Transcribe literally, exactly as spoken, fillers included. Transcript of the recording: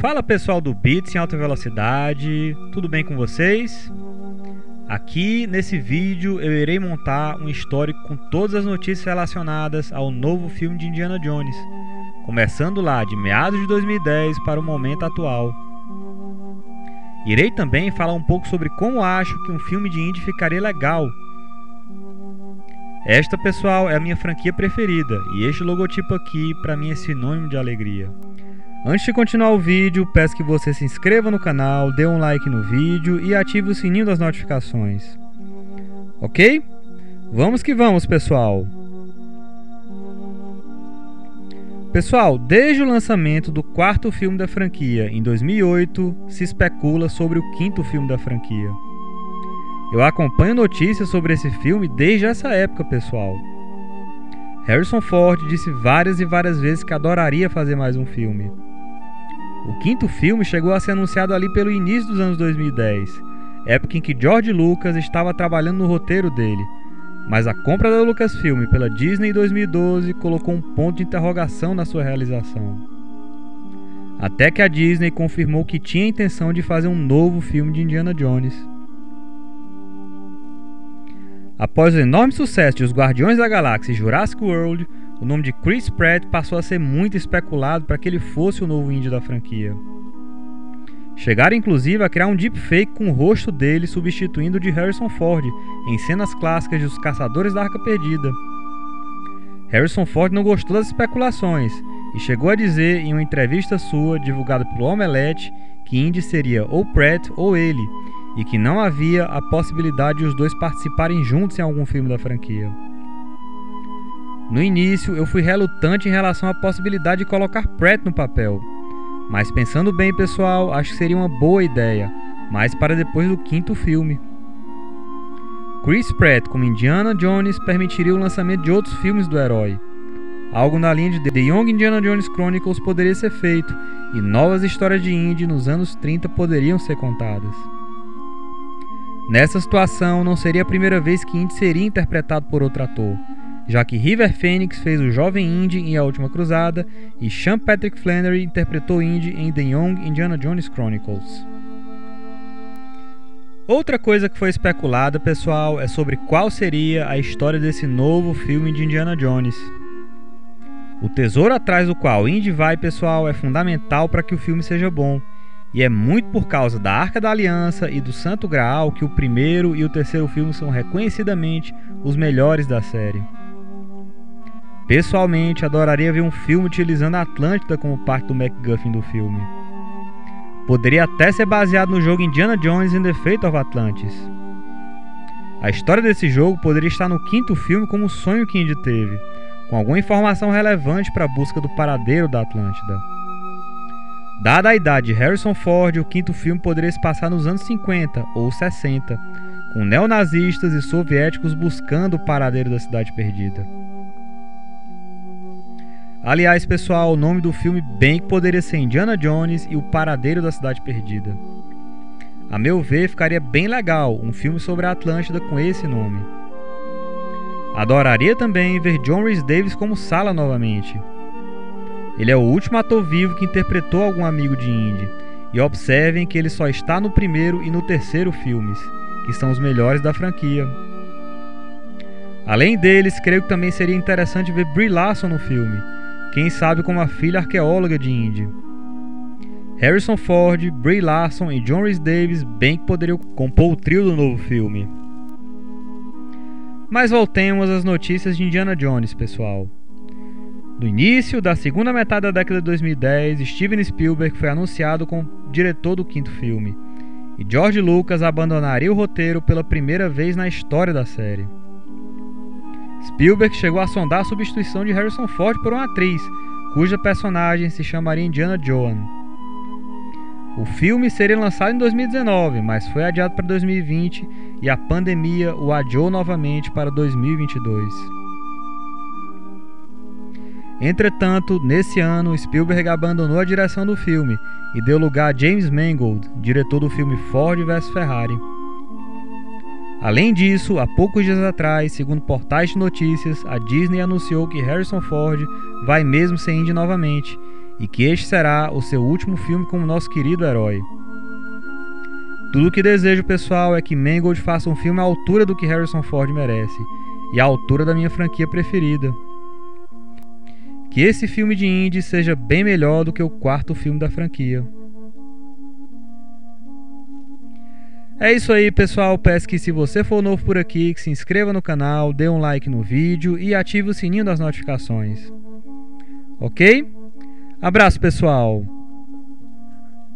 Fala pessoal do Beats em Alta Velocidade, tudo bem com vocês? Aqui nesse vídeo eu irei montar um histórico com todas as notícias relacionadas ao novo filme de Indiana Jones, começando lá de meados de dois mil e dez para o momento atual. Irei também falar um pouco sobre como acho que um filme de Indy ficaria legal. Esta, pessoal, é a minha franquia preferida e este logotipo aqui para mim é sinônimo de alegria. Antes de continuar o vídeo, peço que você se inscreva no canal, dê um like no vídeo e ative o sininho das notificações. Ok? Vamos que vamos, pessoal! Pessoal, desde o lançamento do quarto filme da franquia, em dois mil e oito, se especula sobre o quinto filme da franquia. Eu acompanho notícias sobre esse filme desde essa época, pessoal. Harrison Ford disse várias e várias vezes que adoraria fazer mais um filme. O quinto filme chegou a ser anunciado ali pelo início dos anos dois mil e dez, época em que George Lucas estava trabalhando no roteiro dele, mas a compra da Lucasfilm pela Disney em dois mil e doze colocou um ponto de interrogação na sua realização. Até que a Disney confirmou que tinha a intenção de fazer um novo filme de Indiana Jones. Após o enorme sucesso de Os Guardiões da Galáxia e Jurassic World, o nome de Chris Pratt passou a ser muito especulado para que ele fosse o novo Indy da franquia. Chegaram inclusive a criar um deepfake com o rosto dele substituindo o de Harrison Ford em cenas clássicas de Os Caçadores da Arca Perdida. Harrison Ford não gostou das especulações e chegou a dizer em uma entrevista sua divulgada pelo Omelete que Indy seria ou Pratt ou ele, e que não havia a possibilidade de os dois participarem juntos em algum filme da franquia. No início eu fui relutante em relação à possibilidade de colocar Pratt no papel, mas pensando bem, pessoal, acho que seria uma boa ideia, mas para depois do quinto filme. Chris Pratt como Indiana Jones permitiria o lançamento de outros filmes do herói. Algo na linha de The Young Indiana Jones Chronicles poderia ser feito, e novas histórias de Indy nos anos trinta poderiam ser contadas. Nessa situação, não seria a primeira vez que Indy seria interpretado por outro ator, já que River Phoenix fez o jovem Indy em A Última Cruzada e Sean Patrick Flannery interpretou Indy em The Young Indiana Jones Chronicles. Outra coisa que foi especulada, pessoal, é sobre qual seria a história desse novo filme de Indiana Jones. O tesouro atrás do qual Indy vai, pessoal, é fundamental para que o filme seja bom, e é muito por causa da Arca da Aliança e do Santo Graal que o primeiro e o terceiro filme são reconhecidamente os melhores da série. Pessoalmente, adoraria ver um filme utilizando a Atlântida como parte do MacGuffin do filme. Poderia até ser baseado no jogo Indiana Jones and The Fate of Atlantis. A história desse jogo poderia estar no quinto filme como o sonho que Indy teve, com alguma informação relevante para a busca do paradeiro da Atlântida. Dada a idade de Harrison Ford, o quinto filme poderia se passar nos anos cinquenta ou sessenta, com neonazistas e soviéticos buscando o paradeiro da Cidade Perdida. Aliás, pessoal, o nome do filme bem que poderia ser Indiana Jones e o Paradeiro da Cidade Perdida. A meu ver, ficaria bem legal um filme sobre a Atlântida com esse nome. Adoraria também ver John Rhys-Davies como Sallah novamente. Ele é o último ator vivo que interpretou algum amigo de Indy, e observem que ele só está no primeiro e no terceiro filmes, que são os melhores da franquia. Além deles, creio que também seria interessante ver Brie Larson no filme, quem sabe como a filha arqueóloga de Indy. Harrison Ford, Brie Larson e John Rhys-Davies bem que poderiam compor o trio do novo filme. Mas voltemos às notícias de Indiana Jones, pessoal. No início da segunda metade da década de dois mil e dez, Steven Spielberg foi anunciado como diretor do quinto filme, e George Lucas abandonaria o roteiro pela primeira vez na história da série. Spielberg chegou a sondar a substituição de Harrison Ford por uma atriz, cuja personagem se chamaria Indiana Jones. O filme seria lançado em dois mil e dezenove, mas foi adiado para dois mil e vinte e a pandemia o adiou novamente para dois mil e vinte e dois. Entretanto, nesse ano, Spielberg abandonou a direção do filme e deu lugar a James Mangold, diretor do filme Ford versus Ferrari. Além disso, há poucos dias atrás, segundo portais de notícias, a Disney anunciou que Harrison Ford vai mesmo ser Indy novamente, e que este será o seu último filme como nosso querido herói. Tudo o que desejo, pessoal, é que Mangold faça um filme à altura do que Harrison Ford merece e à altura da minha franquia preferida. Que esse filme de Indy seja bem melhor do que o quarto filme da franquia. É isso aí, pessoal, peço que se você for novo por aqui, que se inscreva no canal, dê um like no vídeo e ative o sininho das notificações. Ok? Abraço, pessoal!